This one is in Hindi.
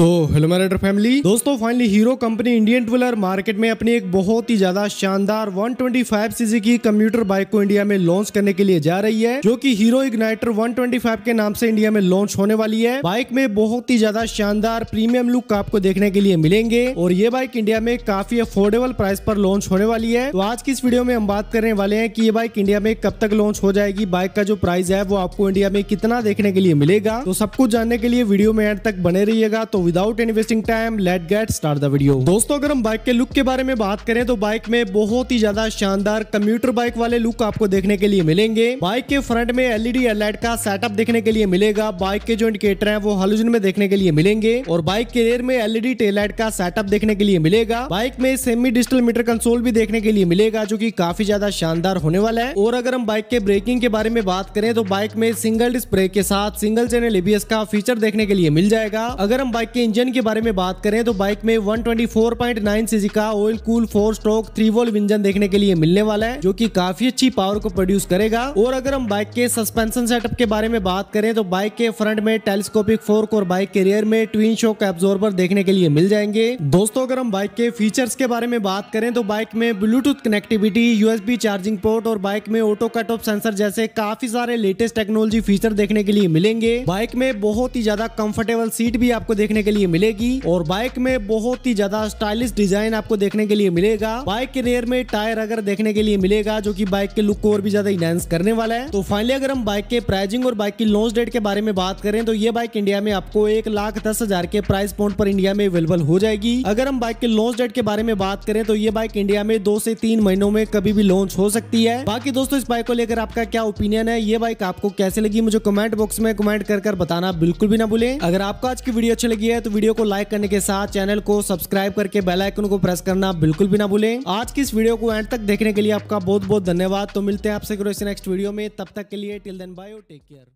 तो हेलो माय राइडर फैमिली दोस्तों, finally Hero company Indian two wheeler market में अपनी एक बहुत ही ज्यादा शानदार 125 सीसी की कम्यूटर बाइक को इंडिया में लॉन्च करने के लिए जा रही है, जो कि हीरो इग्नाइटर 125 के नाम से इंडिया में लॉन्च होने वाली है। बाइक में बहुत ही ज्यादा शानदार प्रीमियम लुक आपको देखने के लिए मिलेंगे और ये बाइक इंडिया में काफी अफोर्डेबल प्राइस पर लॉन्च होने वाली है। तो आज की इस वीडियो में हम बात करने वाले हैं कि ये बाइक इंडिया में कब तक लॉन्च हो जाएगी, बाइक का जो प्राइस है वो आपको इंडिया में कितना देखने के लिए मिलेगा। तो सब कुछ जानने के लिए वीडियो में एंड तक बने रहिएगा। तो without any wasting time let get start the video. दोस्तों, अगर हम बाइक के लुक के बारे में बात करें तो बाइक में बहुत ही ज्यादा शानदार कम्यूटर बाइक वाले लुक आपको देखने के लिए मिलेंगे। बाइक के फ्रंट में एलईडी हेडलाइट का सेटअप देखने के लिए मिलेगा। बाइक के जो इंडिकेटर हैं वो हलोजन में देखने के लिए मिलेंगे और बाइक के रेयर में एलईडी टेल लाइट का सेटअप देखने के लिए मिलेगा। बाइक में सेमी डिजिटल मीटर कंसोल भी देखने के लिए मिलेगा, जो की काफी ज्यादा शानदार होने वाला है। और अगर हम बाइक के ब्रेकिंग के बारे में बात करें तो बाइक में सिंगल डिस्क ब्रेक के साथ सिंगल चैनल एबीएस का फीचर देखने के लिए मिल जाएगा। अगर हम बाइक के इंजन के बारे में बात करें तो बाइक में 124.9 सीसी का oil cool 4 stroke 3 valve engine देखने के लिए मिलने वाला है, जो कि काफी अच्छी पावर को प्रोड्यूस करेगा। और अगर हम बाइक के सस्पेंशन सेटअप के बारे में बात करें तो बाइक के फ्रंट में टेलिस्कोपिक फोर्क और बाइक के रियर में ट्विन शॉक एब्जॉर्बर देखने के लिए मिल जाएंगे। दोस्तों, अगर हम बाइक के फीचर्स के बारे में बात करें तो बाइक में Bluetooth connectivity, USB charging port और बाइक में ऑटो कट ऑफ सेंसर जैसे काफी सारे लेटेस्ट टेक्नोलॉजी फीचर देखने के लिए मिलेंगे। बाइक में बहुत ही ज्यादा कंफर्टेबल सीट भी आपको देखने के लिए मिलेगी और बाइक में बहुत ही ज्यादा स्टाइलिश डिजाइन आपको देखने के लिए मिलेगा। बाइक के रेयर में टायर अगर देखने के लिए मिलेगा, जो कि बाइक के लुक को और भी ज्यादा एनहांस करने वाला है। तो फाइनली अगर हम बाइक के प्राइसिंग और बाइक की लॉन्च डेट के बारे में बात करें तो ये बाइक इंडिया में आपको 1,10,000 के प्राइस पॉइंट पर इंडिया में अवेलेबल हो जाएगी। अगर हम बाइक के लॉन्च डेट के बारे में बात करें तो ये बाइक इंडिया में 2 से 3 महीनों में कभी भी लॉन्च हो सकती है। बाकी दोस्तों, इस बाइक को लेकर आपका क्या ओपिनियन है, ये बाइक आपको कैसे लगी मुझे कमेंट बॉक्स में कमेंट कर बताना बिल्कुल भी ना भूलें। अगर आपको आज की वीडियो अच्छी लगी है तो वीडियो को लाइक करने के साथ चैनल को सब्सक्राइब करके बेल आइकन को प्रेस करना बिल्कुल भी ना भूलें। आज की इस वीडियो को एंड तक देखने के लिए आपका बहुत बहुत धन्यवाद। तो मिलते हैं आपसे नेक्स्ट वीडियो में, तब तक के लिए टिल देन बाय और टेक केयर।